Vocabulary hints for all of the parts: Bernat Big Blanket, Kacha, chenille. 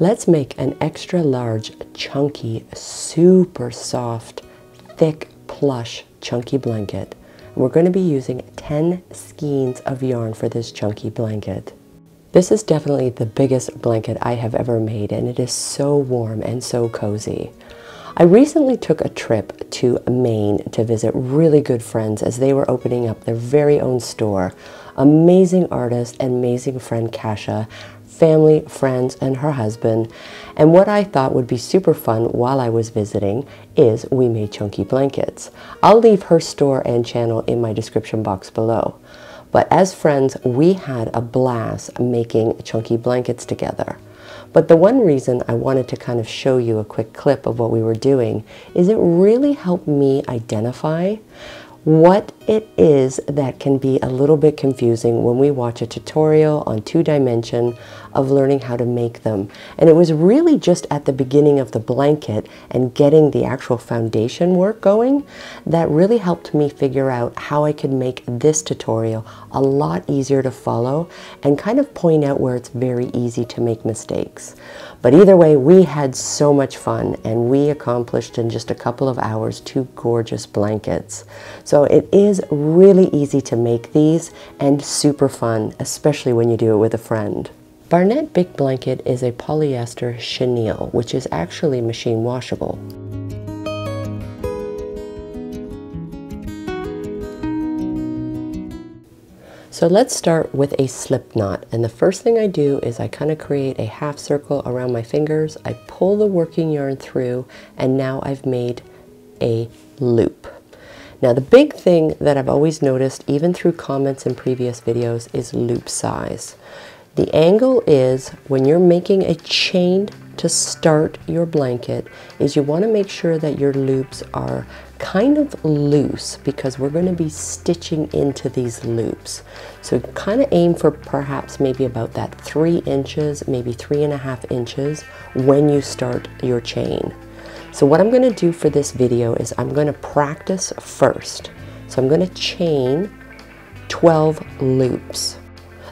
Let's make an extra large, chunky, super soft, thick, plush, chunky blanket. We're going to be using 10 skeins of yarn for this chunky blanket. This is definitely the biggest blanket I have ever made, and it is so warm and so cozy. I recently took a trip to Maine to visit really good friends as they were opening up their very own store. Amazing artist and amazing friend Kacha, family, friends, and her husband. And what I thought would be super fun while I was visiting is we made chunky blankets. I'll leave her store and channel in my description box below. But as friends, we had a blast making chunky blankets together. But the one reason I wanted to kind of show you a quick clip of what we were doing is it really helped me identify what it is that can be a little bit confusing when we watch a tutorial on 2D of learning how to make them. And it was really just at the beginning of the blanket and getting the actual foundation work going that really helped me figure out how I could make this tutorial a lot easier to follow and kind of point out where it's very easy to make mistakes. But either way, we had so much fun and we accomplished in just a couple of hours 2 gorgeous blankets. So it is really easy to make these and super fun, especially when you do it with a friend. Bernat Big Blanket is a polyester chenille, which is actually machine washable. So let's start with a slip knot, and the first thing I do is I kind of create a half circle around my fingers, I pull the working yarn through, and now I've made a loop. Now the big thing that I've always noticed, even through comments in previous videos, is loop size. The angle is, when you're making a chain to start your blanket, is you want to make sure that your loops are kind of loose because we're going to be stitching into these loops. So kind of aim for perhaps maybe about that 3 inches, maybe 3.5 inches when you start your chain. So what I'm going to do for this video is I'm going to practice first. So I'm going to chain 12 loops.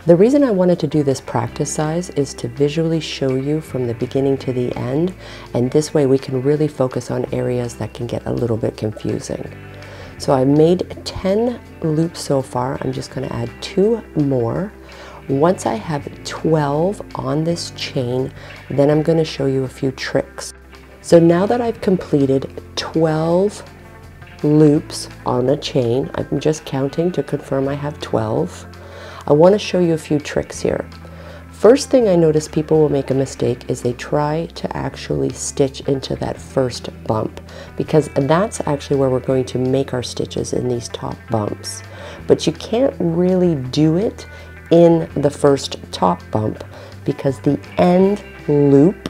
The reason I wanted to do this practice size is to visually show you from the beginning to the end, and this way we can really focus on areas that can get a little bit confusing. So I've made 10 loops so far. I'm just going to add 2 more. Once I have 12 on this chain, then I'm going to show you a few tricks. So now that I've completed 12 loops on a chain, I'm just counting to confirm I have 12. I want to show you a few tricks here. First thing I notice people will make a mistake is they try to actually stitch into that first bump, because that's actually where we're going to make our stitches, in these top bumps. But you can't really do it in the first top bump because the end loop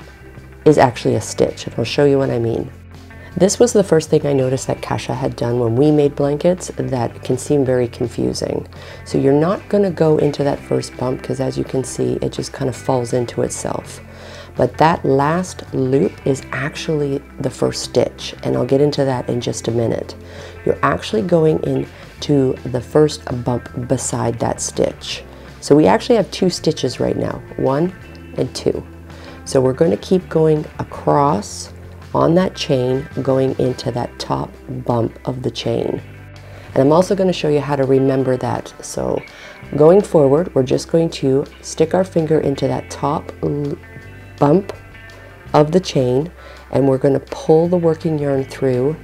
is actually a stitch, and I'll show you what I mean. This was the first thing I noticed that Kacha had done when we made blankets that can seem very confusing. So you're not going to go into that first bump because, as you can see, it just kind of falls into itself. But that last loop is actually the first stitch, and I'll get into that in just a minute. You're actually going into the first bump beside that stitch. So we actually have 2 stitches right now, 1 and 2. So we're going to keep going across on that chain, going into that top bump of the chain. And I'm also going to show you how to remember that. So going forward, we're just going to stick our finger into that top bump of the chain, and we're going to pull the working yarn through,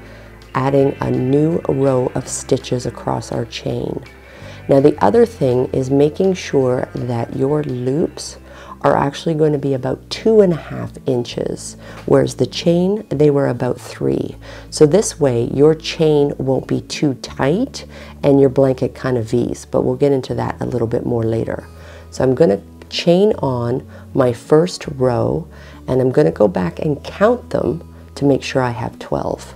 adding a new row of stitches across our chain. Now the other thing is making sure that your loops are actually going to be about 2.5 inches, whereas the chain, they were about 3. So this way your chain won't be too tight and your blanket kind of V's, but we'll get into that a little bit more later. So I'm going to chain on my first row, and I'm going to go back and count them to make sure I have 12.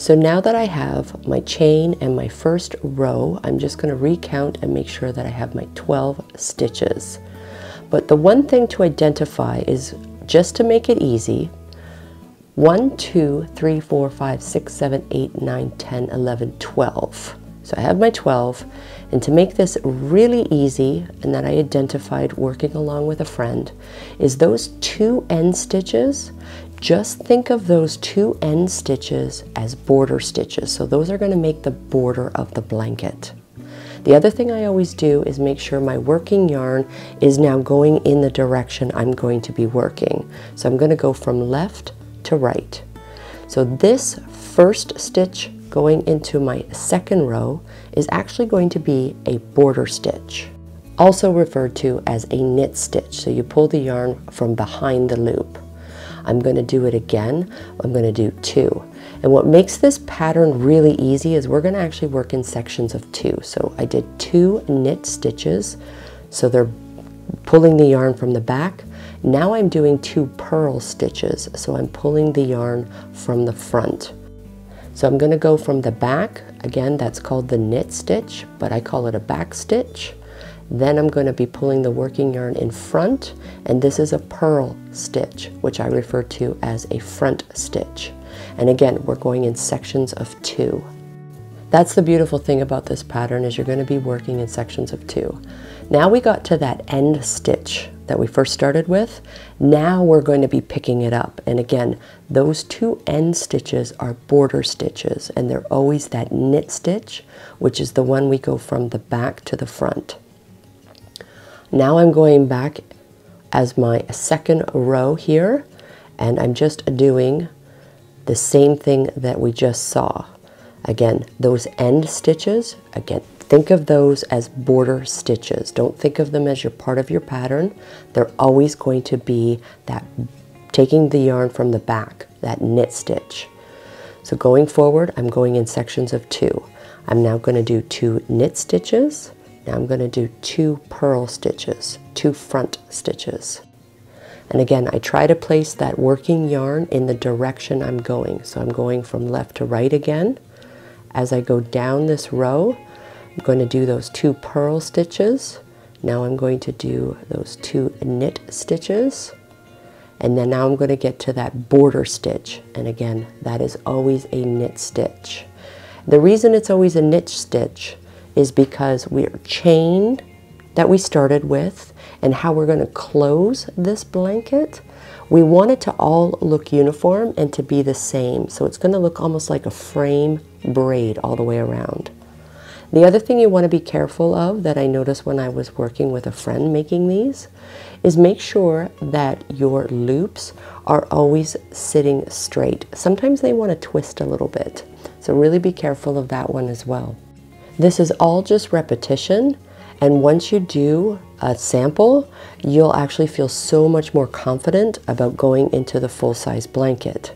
So now that I have my chain and my first row, I'm just going to recount and make sure that I have my 12 stitches. But the one thing to identify is, just to make it easy, 1, 2, 3, 4, 5, 6, 7, 8, 9, 10, 11, 12. So I have my 12, and to make this really easy, and that I identified working along with a friend, is those two end stitches. Just think of those two end stitches as border stitches. So those are going to make the border of the blanket. The other thing I always do is make sure my working yarn is now going in the direction I'm going to be working. So I'm going to go from left to right. So this first stitch going into my second row is actually going to be a border stitch, also referred to as a knit stitch. So you pull the yarn from behind the loop. I'm going to do it again. I'm going to do two. And what makes this pattern really easy is we're going to actually work in sections of two. So I did two knit stitches. So they're pulling the yarn from the back. Now I'm doing two purl stitches. So I'm pulling the yarn from the front. So I'm going to go from the back. Again, that's called the knit stitch, but I call it a back stitch. Then I'm going to be pulling the working yarn in front, and this is a purl stitch, which I refer to as a front stitch. And again, we're going in sections of two. That's the beautiful thing about this pattern, is you're going to be working in sections of two. Now we got to that end stitch that we first started with. Now we're going to be picking it up, and again, those two end stitches are border stitches, and they're always that knit stitch, which is the one we go from the back to the front. Now I'm going back as my second row here, and I'm just doing the same thing that we just saw. Again, those end stitches, again, think of those as border stitches. Don't think of them as your part of your pattern. They're always going to be that taking the yarn from the back, that knit stitch. So going forward, I'm going in sections of two. I'm now going to do two knit stitches. Now I'm going to do two purl stitches, two front stitches. And again, I try to place that working yarn in the direction I'm going. So I'm going from left to right again. As I go down this row, I'm going to do those two purl stitches. Now I'm going to do those two knit stitches. And then now I'm going to get to that border stitch. And again, that is always a knit stitch. The reason it's always a knit stitch is because we're chained that we started with, and how we're going to close this blanket. We want it to all look uniform and to be the same. So it's going to look almost like a frame braid all the way around. The other thing you want to be careful of, that I noticed when I was working with a friend making these, is make sure that your loops are always sitting straight. Sometimes they want to twist a little bit. So really be careful of that one as well. This is all just repetition, and once you do a sample, you'll actually feel so much more confident about going into the full-size blanket.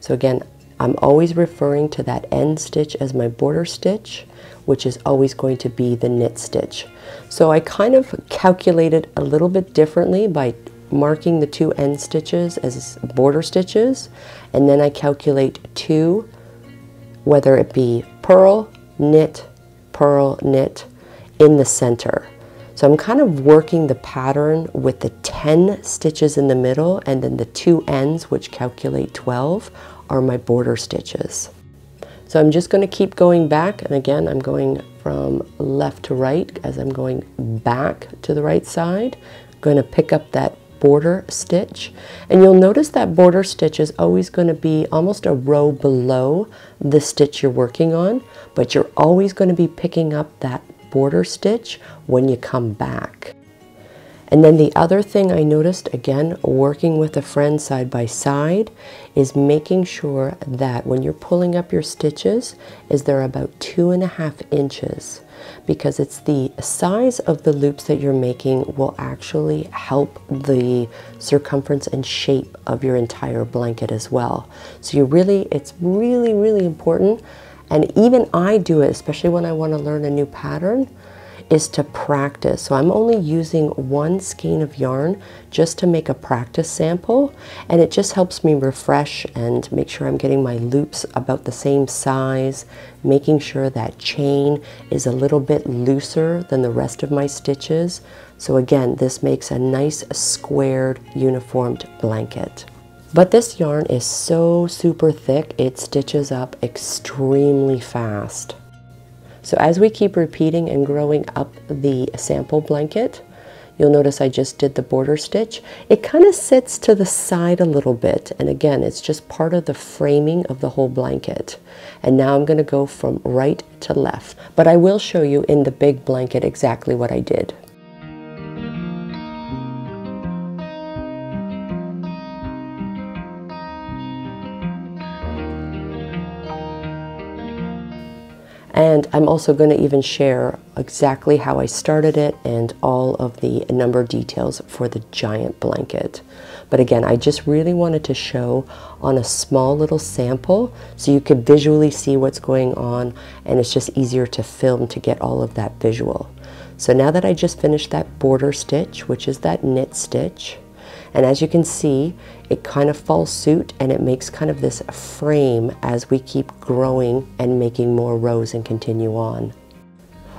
So again, I'm always referring to that end stitch as my border stitch, which is always going to be the knit stitch. So I kind of calculated a little bit differently by marking the two end stitches as border stitches, and then I calculate two, whether it be purl, knit, purl, knit in the center. So I'm kind of working the pattern with the 10 stitches in the middle, and then the two ends, which calculate 12, are my border stitches. So I'm just going to keep going back, and again I'm going from left to right as I'm going back to the right side. I'm going to pick up that border stitch, and you'll notice that border stitch is always going to be almost a row below the stitch you're working on, but you're always going to be picking up that border stitch when you come back. And then the other thing I noticed, again, working with a friend side by side, is making sure that when you're pulling up your stitches, is they're about 2.5 inches, because it's the size of the loops that you're making will actually help the circumference and shape of your entire blanket as well. So you really, it's really, really important. And even I do it, especially when I want to learn a new pattern, is to practice. So I'm only using one skein of yarn just to make a practice sample, and it just helps me refresh and make sure I'm getting my loops about the same size, making sure that chain is a little bit looser than the rest of my stitches. So again, this makes a nice squared, uniformed blanket. But this yarn is so super thick, it stitches up extremely fast. So as we keep repeating and growing up the sample blanket, you'll notice I just did the border stitch. It kind of sits to the side a little bit, and again, it's just part of the framing of the whole blanket. And now I'm going to go from right to left, but I will show you in the big blanket exactly what I did. And I'm also going to even share exactly how I started it and all of the number details for the giant blanket. But again, I just really wanted to show on a small little sample so you could visually see what's going on, and it's just easier to film to get all of that visual. So now that I just finished that border stitch, which is that knit stitch, and as you can see, it kind of falls suit and it makes kind of this frame as we keep growing and making more rows and continue on.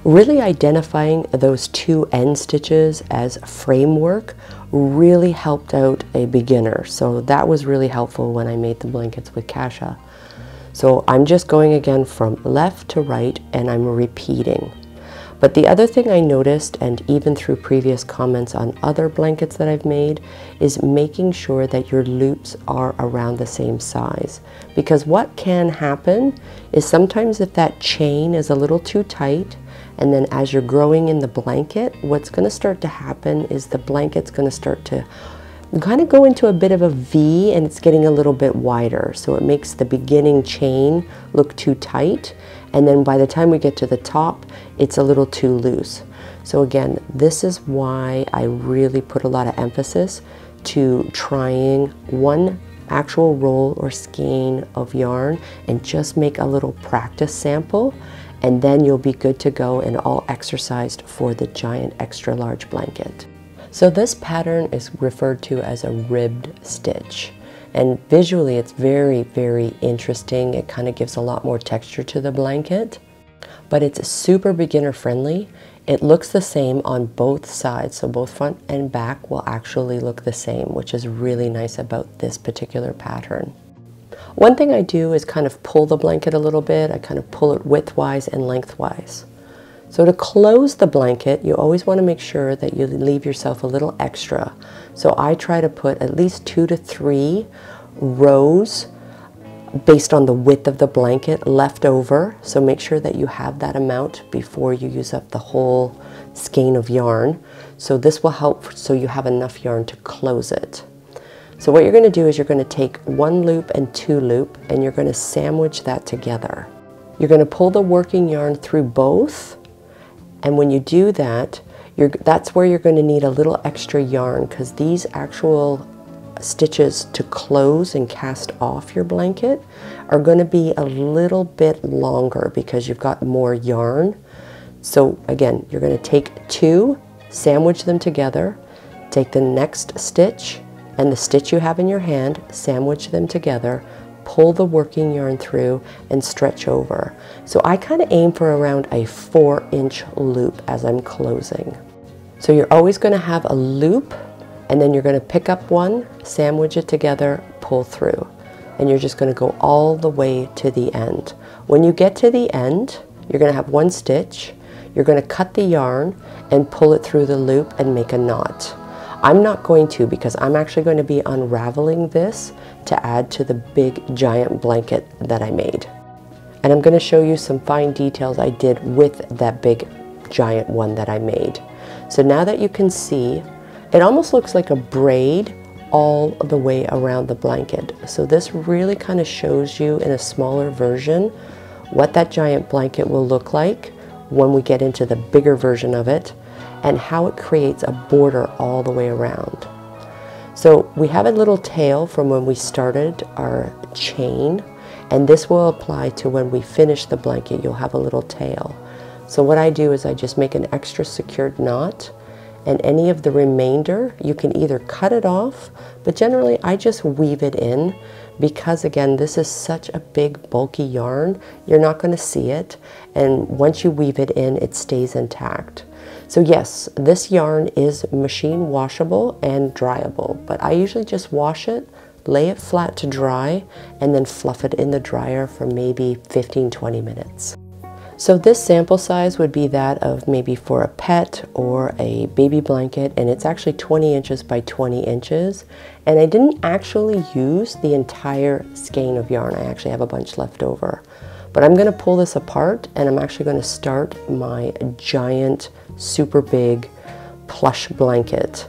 Really identifying those two end stitches as framework really helped out a beginner. So that was really helpful when I made the blankets with Kacha. So I'm just going again from left to right and I'm repeating. But the other thing I noticed, and even through previous comments on other blankets that I've made, is making sure that your loops are around the same size. Because what can happen is sometimes if that chain is a little too tight, and then as you're growing in the blanket, what's going to start to happen is the blanket's going to start to kind of go into a bit of a V, and it's getting a little bit wider. So it makes the beginning chain look too tight. And then by the time we get to the top, it's a little too loose. So again, this is why I really put a lot of emphasis to trying one actual roll or skein of yarn and just make a little practice sample, and then you'll be good to go and all exercised for the giant extra large blanket. So this pattern is referred to as a ribbed stitch. And visually, it's very, very interesting. It kind of gives a lot more texture to the blanket, but it's super beginner friendly. It looks the same on both sides, so both front and back will actually look the same, which is really nice about this particular pattern. One thing I do is kind of pull the blanket a little bit. I kind of pull it widthwise and lengthwise. So to close the blanket, you always want to make sure that you leave yourself a little extra. So I try to put at least 2 to 3 rows based on the width of the blanket left over. So make sure that you have that amount before you use up the whole skein of yarn. So this will help so you have enough yarn to close it. So what you're going to do is you're going to take 1 loop and 2 loop and you're going to sandwich that together. You're going to pull the working yarn through both. And when you do that, that's where you're going to need a little extra yarn, because these actual stitches to close and cast off your blanket are going to be a little bit longer because you've got more yarn. So again, you're going to take 2, sandwich them together, take the next stitch and the stitch you have in your hand, sandwich them together, pull the working yarn through and stretch over. So I kind of aim for around a 4-inch loop as I'm closing. So you're always going to have a loop, and then you're going to pick up one, sandwich it together, pull through, and you're just going to go all the way to the end. When you get to the end, you're going to have 1 stitch, you're going to cut the yarn and pull it through the loop and make a knot. I'm not going to, because I'm actually going to be unraveling this to add to the big giant blanket that I made. And I'm going to show you some fine details I did with that big giant one that I made. So now that you can see, it almost looks like a braid all the way around the blanket. So this really kind of shows you in a smaller version what that giant blanket will look like when we get into the bigger version of it, and how it creates a border all the way around. So we have a little tail from when we started our chain, and this will apply to when we finish the blanket. You'll have a little tail. So what I do is I just make an extra secured knot, and any of the remainder, you can either cut it off, but generally I just weave it in, because again, this is such a big bulky yarn, you're not going to see it, and once you weave it in, it stays intact. So yes, this yarn is machine washable and dryable, but I usually just wash it, lay it flat to dry, and then fluff it in the dryer for maybe 15-20 minutes. So this sample size would be that of maybe for a pet or a baby blanket, and it's actually 20 inches by 20 inches. And I didn't actually use the entire skein of yarn. I actually have a bunch left over. But I'm gonna pull this apart and I'm actually gonna start my giant, super big plush blanket.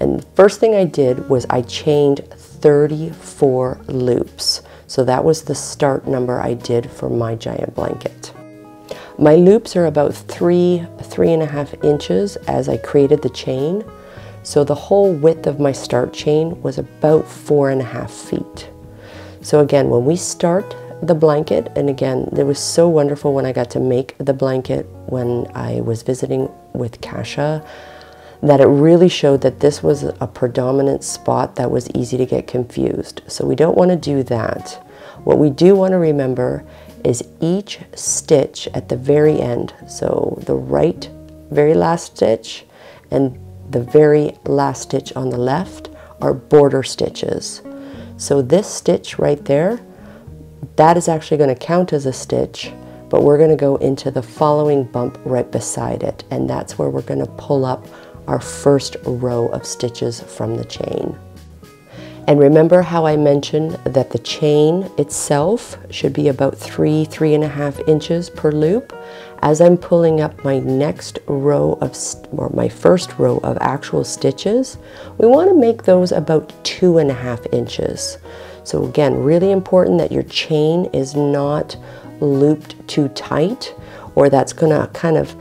And the first thing I did was I chained 34 loops. So that was the start number I did for my giant blanket. My loops are about three and a half inches as I created the chain. So the whole width of my start chain was about 4.5 feet. So again, when we start the blanket, and again, it was so wonderful when I got to make the blanket when I was visiting with Kacha, that it really showed that this was a predominant spot that was easy to get confused. So we don't want to do that. What we do want to remember is each stitch at the very end, so the right very last stitch and the very last stitch on the left are border stitches. So this stitch right there, that is actually going to count as a stitch, but we're going to go into the following bump right beside it, and that's where we're going to pull up our first row of stitches from the chain. And remember how I mentioned that the chain itself should be about three and a half inches per loop. As I'm pulling up my next row of, or my first row of actual stitches, we want to make those about 2.5 inches. So again, really important that your chain is not looped too tight, or that's going to kind of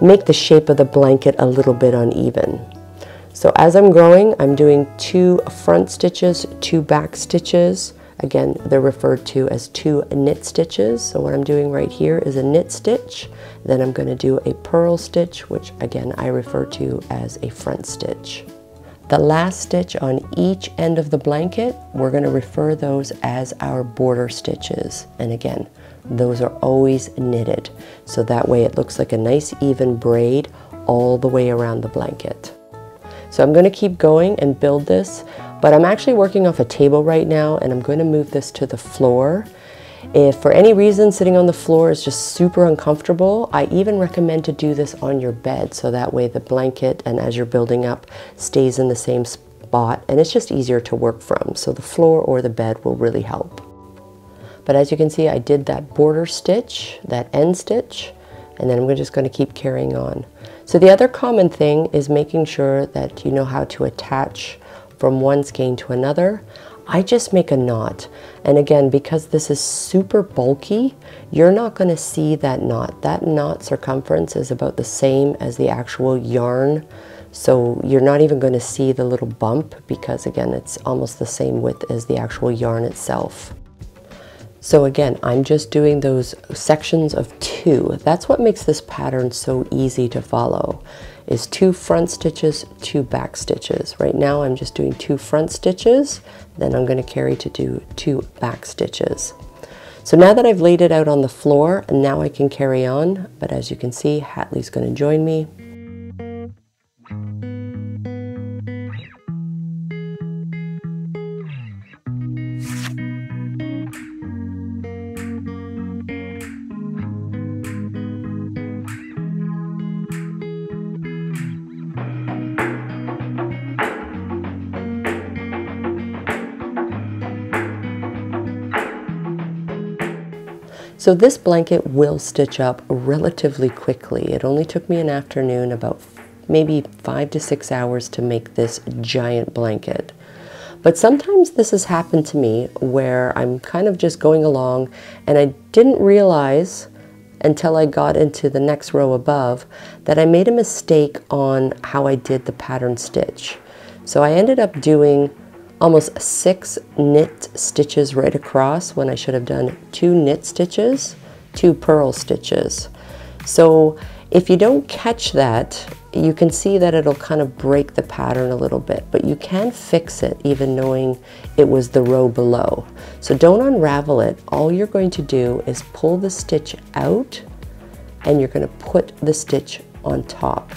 make the shape of the blanket a little bit uneven. So as I'm going, I'm doing 2 front stitches, 2 back stitches. Again, they're referred to as 2 knit stitches. So what I'm doing right here is a knit stitch. Then I'm going to do a purl stitch, which again, I refer to as a front stitch. The last stitch on each end of the blanket, we're going to refer those as our border stitches. And again, those are always knitted. So that way it looks like a nice even braid all the way around the blanket. So I'm going to keep going and build this, but I'm actually working off a table right now, and I'm going to move this to the floor. If for any reason sitting on the floor is just super uncomfortable, I even recommend to do this on your bed, so that way the blanket, and as you're building up, stays in the same spot, and it's just easier to work from. So the floor or the bed will really help. But as you can see, I did that border stitch, that end stitch, and then we're just going to keep carrying on. So the other common thing is making sure that you know how to attach from one skein to another. I just make a knot. And again, because this is super bulky, you're not going to see that knot. That knot circumference is about the same as the actual yarn. So you're not even going to see the little bump because again, it's almost the same width as the actual yarn itself. So again, I'm just doing those sections of 2. That's what makes this pattern so easy to follow, is 2 front stitches, 2 back stitches. Right now I'm just doing 2 front stitches, then I'm going to carry to do 2 back stitches. So now that I've laid it out on the floor, now I can carry on, but as you can see, Hatley's going to join me. So this blanket will stitch up relatively quickly. It only took me an afternoon, about maybe 5 to 6 hours to make this giant blanket. But sometimes this has happened to me where I'm kind of just going along and I didn't realize until I got into the next row above that I made a mistake on how I did the pattern stitch. So I ended up doing almost 6 knit stitches right across when I should have done 2 knit stitches, 2 purl stitches. So if you don't catch that, you can see that it'll kind of break the pattern a little bit, but you can fix it even knowing it was the row below. So don't unravel it. All you're going to do is pull the stitch out and you're going to put the stitch on top.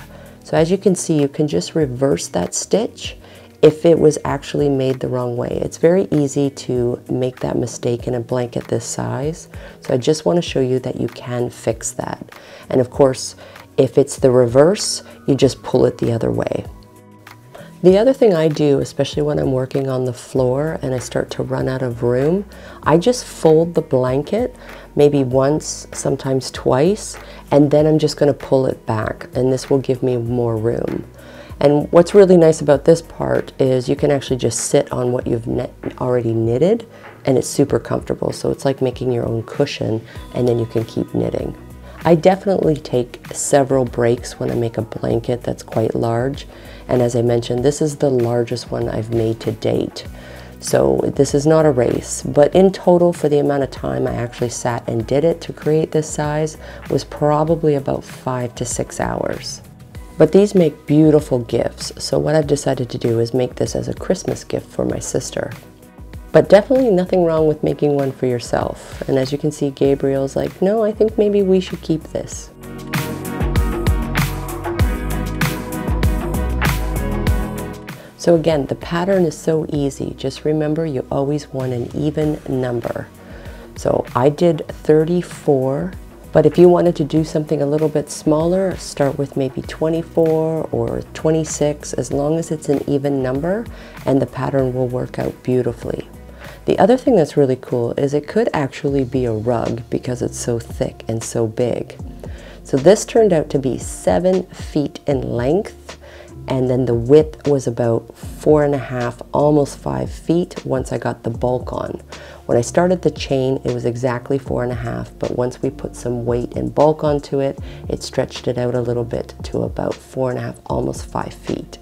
So as you can see, you can just reverse that stitch if it was actually made the wrong way. It's very easy to make that mistake in a blanket this size. So I just want to show you that you can fix that. And of course, if it's the reverse, you just pull it the other way. The other thing I do, especially when I'm working on the floor and I start to run out of room, I just fold the blanket maybe once, sometimes twice, and then I'm just going to pull it back, and this will give me more room. And what's really nice about this part is you can actually just sit on what you've already knitted, and it's super comfortable. So it's like making your own cushion, and then you can keep knitting. I definitely take several breaks when I make a blanket that's quite large. And as I mentioned, this is the largest one I've made to date. So this is not a race, but in total for the amount of time I actually sat and did it to create this size was probably about 5 to 6 hours. But these make beautiful gifts. So what I've decided to do is make this as a Christmas gift for my sister. But definitely nothing wrong with making one for yourself. And as you can see, Gabriel's like, no, I think maybe we should keep this. So again, the pattern is so easy. Just remember, you always want an even number. So I did 34, but if you wanted to do something a little bit smaller, start with maybe 24 or 26, as long as it's an even number, and the pattern will work out beautifully. The other thing that's really cool is it could actually be a rug because it's so thick and so big. So this turned out to be 7 feet in length, and then the width was about 4.5, almost 5 feet once I got the bulk on. When I started the chain, it was exactly 4.5, but once we put some weight and bulk onto it, it stretched it out a little bit to about 4.5, almost 5 feet.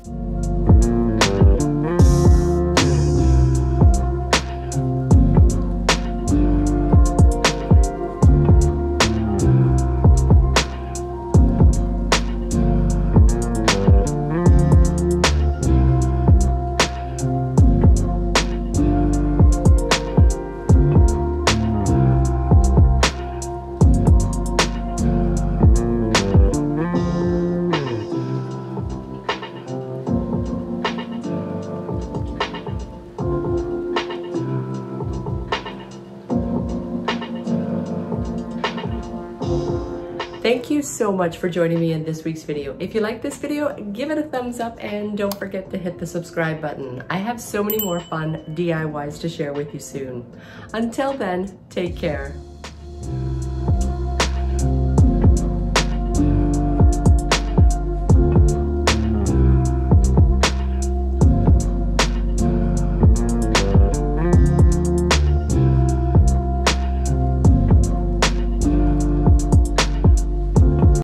Thank you so much for joining me in this week's video. If you like this video, give it a thumbs up and don't forget to hit the subscribe button. I have so many more fun DIYs to share with you soon. Until then, take care.